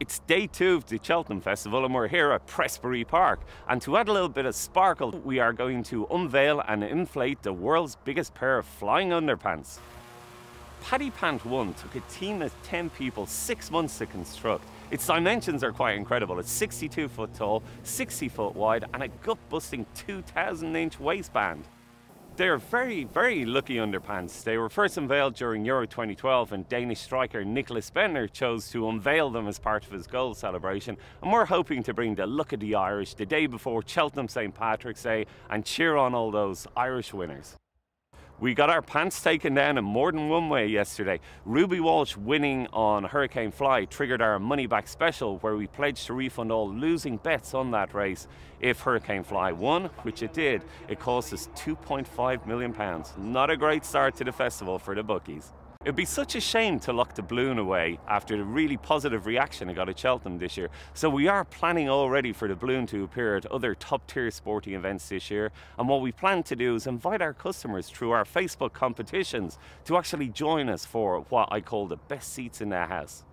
It's day two of the Cheltenham Festival and we're here at Presbury Park, and to add a little bit of sparkle we are going to unveil and inflate the world's biggest pair of flying underpants. Paddy Pant 1 took a team of 10 people 6 months to construct. Its dimensions are quite incredible. It's 62 foot tall, 60 foot wide and a gut-busting 2,000 inch waistband. They're very, very lucky underpants. They were first unveiled during Euro 2012 and Danish striker Nicklas Bendtner chose to unveil them as part of his goal celebration, and we're hoping to bring the luck of the Irish the day before Cheltenham St. Patrick's Day and cheer on all those Irish winners. We got our pants taken down in more than one way yesterday. Ruby Walsh winning on Hurricane Fly triggered our money back special where we pledged to refund all losing bets on that race. If Hurricane Fly won, which it did, it cost us £2.5 million. Not a great start to the festival for the bookies. It'd be such a shame to lock the balloon away after the really positive reaction it got at Cheltenham this year. So we are planning already for the balloon to appear at other top tier sporting events this year. And what we plan to do is invite our customers through our Facebook competitions to actually join us for what I call the best seats in the house.